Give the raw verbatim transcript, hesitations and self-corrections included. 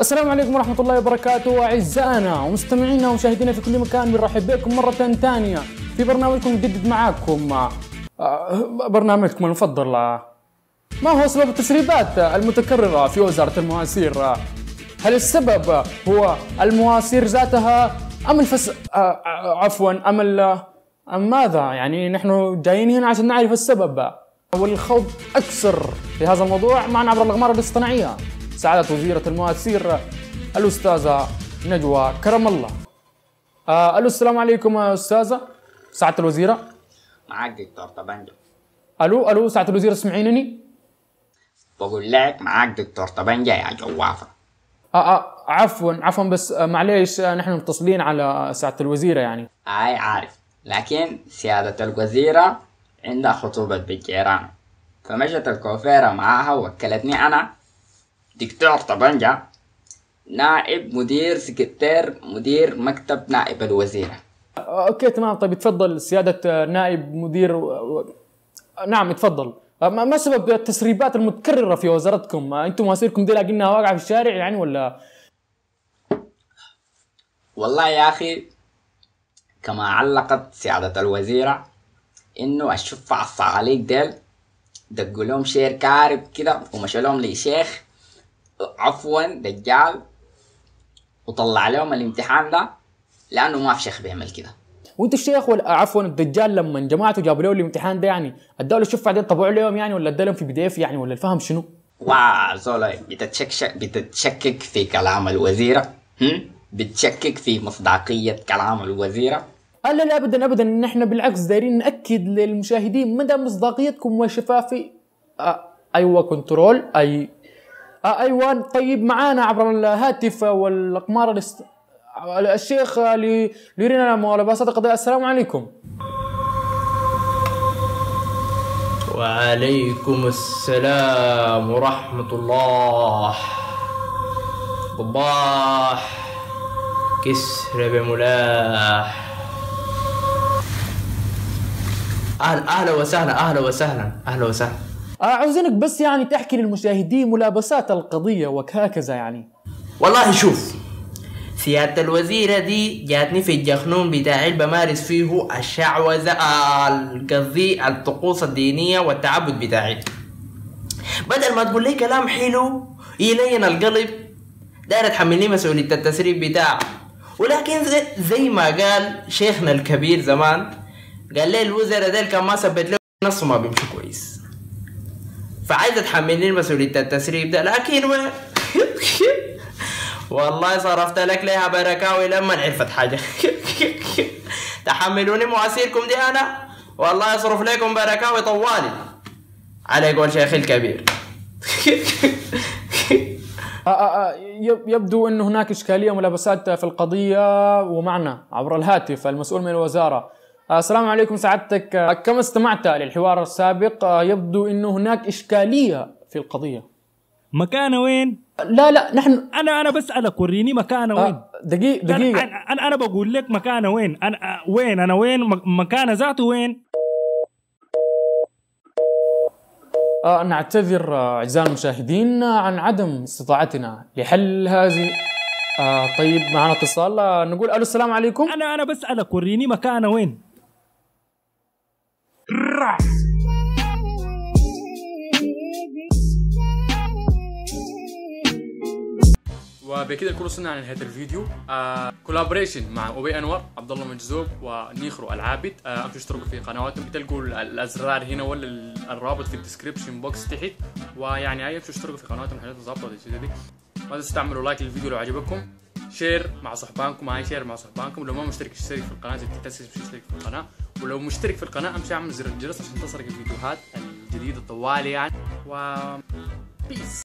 السلام عليكم ورحمة الله وبركاته أعزائنا ومستمعينا ومشاهدينا في كل مكان، بنرحب بكم مرة ثانية في برنامجكم جدد معاكم، برنامجكم المفضل ما هو سبب التسريبات المتكررة في وزارة المواسير؟ هل السبب هو المواسير ذاتها أم الفس عفوا أم ال... أم ماذا؟ يعني نحن جايين هنا عشان نعرف السبب والخوض أكثر في هذا الموضوع معنا عبر الأقمار الاصطناعية سعادة وزيرة المواسير الأستاذة نجوى كرم الله. ألو السلام عليكم يا أستاذة سعادة الوزيرة. معاك دكتور طبندو. ألو ألو سعادة الوزيرة سمعينني؟ بقول لك معاك دكتور طبندو يا جوافة. آه آه عفوا عفوا بس معليش نحن متصلين على سعادة الوزيرة يعني. أي عارف، لكن سيادة الوزيرة عندها خطوبة بالجيران فمشت الكوفيرة معاها ووكلتني أنا دكتور طبنجة نائب مدير سكرتير مدير مكتب نائب الوزيرة. اوكي تمام، طيب تفضل سيادة نائب مدير و... نعم تفضل. ما سبب التسريبات المتكررة في وزارتكم؟ انتم مواسيركم دي لاقينها واقعة في الشارع يعني ولا؟ والله يا اخي كما علقت سيادة الوزيرة انه الشفع الصعاليق ديل دقوا لهم شير كارب كده ومشوا لهم لشيخ عفوا دجال وطلع لهم الامتحان ده لانه ما في شيخ بيعمل كده. وانت الشيخ ولا عفوا الدجال لما جماعته جابوا له الامتحان ده يعني ادوا له الشفعه دي طبعوا لهم يعني ولا ادوا لهم في بي دي اف يعني ولا الفهم شنو؟ واو زولاي بتتشكك بتتشكك في كلام الوزيره، هم؟ بتشكك في مصداقيه كلام الوزيره؟ لا لا ابدا ابدا، نحن بالعكس دايرين ناكد للمشاهدين مدى مصداقيتكم وشفافي آه ايوه كنترول اي ايوه. طيب معانا عبر الهاتف والاقمار الاست... الشيخ لي... ليرينا ملابسات القضاء. السلام عليكم. وعليكم السلام ورحمة الله. صباح كسر بملاح. اهلا اهلا وسهلا اهلا وسهلا اهلا وسهلا. عاوزينك بس يعني تحكي للمشاهدين ملابسات القضية وهكذا يعني. والله شوف سيادة الوزيرة دي جاتني في الجخنون بتاعي بمارس فيه الشعوذة القضية الطقوس الدينية والتعبد بتاعي. بدل ما تقول لي كلام حلو يلين القلب دايرة تحملني مسؤولية التسريب بتاعه، ولكن زي, زي ما قال شيخنا الكبير زمان قال لي الوزراء ديل كان ما ثبت له نص ما بيمشي كويس، فعايز تحملني مسؤولية التسريب ده لكن و... والله صرفت لك ليها بركاوي لما عرفت حاجة. تحملوني مواسيركم دي أنا والله يصرف لكم بركاوي طوالي على قول شيخ الكبير. يبدو أن هناك إشكالية ملابسات في القضية. ومعنا عبر الهاتف المسؤول من الوزارة. السلام عليكم سعادتك، كما استمعت للحوار السابق يبدو انه هناك اشكاليه في القضيه. مكانه وين؟ لا لا نحن انا انا بسالك وريني مكانه وين. آه دقيقه دقيقه انا انا, أنا بقول لك مكانه وين، انا وين انا وين مكانه ذاته وين؟ آه نعتذر اعزائي المشاهدين عن عدم استطاعتنا لحل هذه. آه طيب معنا اتصال نقول الو السلام عليكم. انا انا بسالك وريني مكانه وين. وبكده نكون وصلنا على نهايه الفيديو. آه، كولابريشن مع ابي انور، عبد الله منجزوب، ونيخرو العابد. آه، انتم اشتركوا في قنواتهم، بتلقوا الازرار هنا ولا الرابط في الديسكربشن بوكس تحت، ويعني اي اشتركوا في قنواتهم حاجات ظابطه دي. ما تنسوا تعملوا لايك للفيديو لو عجبكم، شير مع صحبانكم، هاي شير مع صحبانكم، لو ما مشترك اشترك في القناه، اذا تتسس اشترك في القناه، ولو مشترك في القناه امشي اعمل زر الجرس عشان تصلك الفيديوهات الجديده طوالي يعني. و بيس.